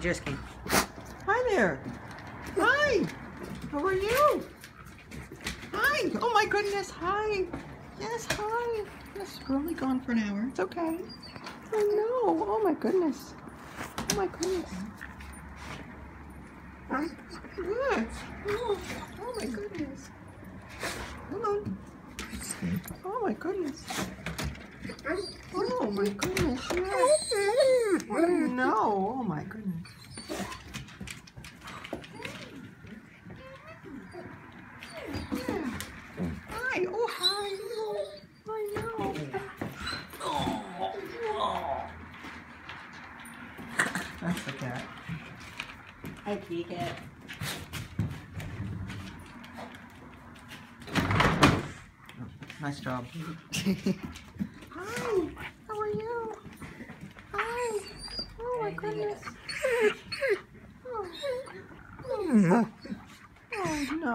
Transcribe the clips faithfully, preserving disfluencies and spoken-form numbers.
Jisky. Hi there. Hi. How are you? Hi. Oh my goodness. Hi. Yes. Hi. Yes. We're only gone for an hour. It's okay. I know. Oh my goodness. Oh my goodness. Good. Oh, oh my goodness. Hold on. Oh my goodness. Oh my goodness. Yes. Oh no. Oh my goodness. Yeah. Hi. Oh hi. Oh, I know. That's the cat. I peek it. Nice job. Hi, how are you? Hi. Oh my goodness. Oh, oh. Oh no. Oh.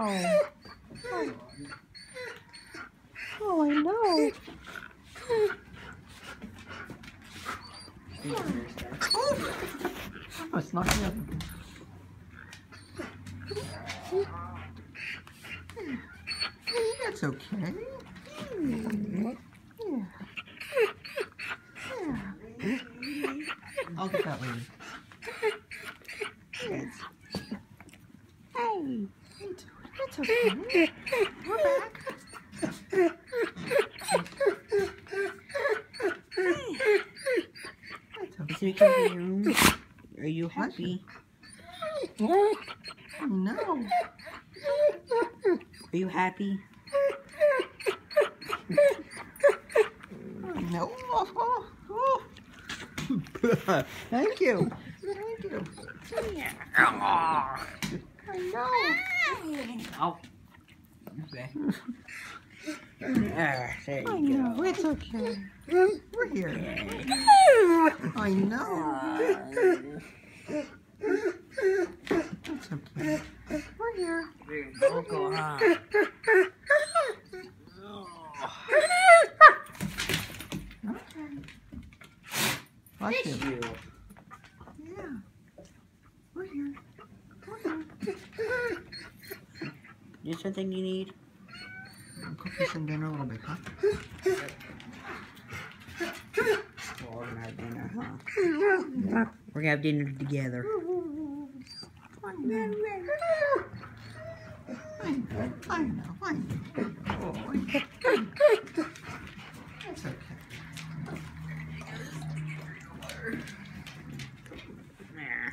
Oh, I know. Oh, it's not good. That's okay. Yeah. Yeah. I'll get that later. Yes. Hey, it's okay. We're back. Hey. That's okay. Are you happy? No. Are you happy? No. Oh, oh, oh. Thank you. Thank you. I know. I know. It's okay. We're here. I know. It's okay. We're here. Like you. You. Yeah. We're here. We're here. Is there something you need? I'll cook this in dinner a little bit, huh? Well, we're gonna have dinner, huh? Yeah. We're gonna have dinner together. I know. I know. I know. I know. Oh, I know. That's okay. Hi. Hi.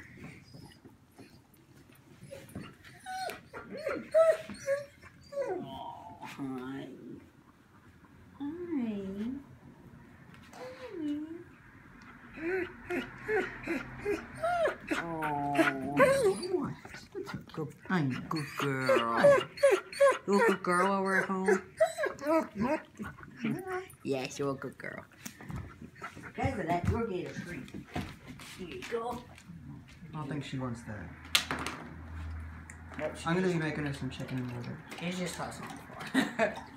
Oh, what? That's a good, I'm a good girl. You're a good girl while we're at home? Yes, you're a good girl. Because of that, you're getting a treat. Here you go. I don't think she wants that. I'm going to be making her some chicken and water. She's just hustling for it.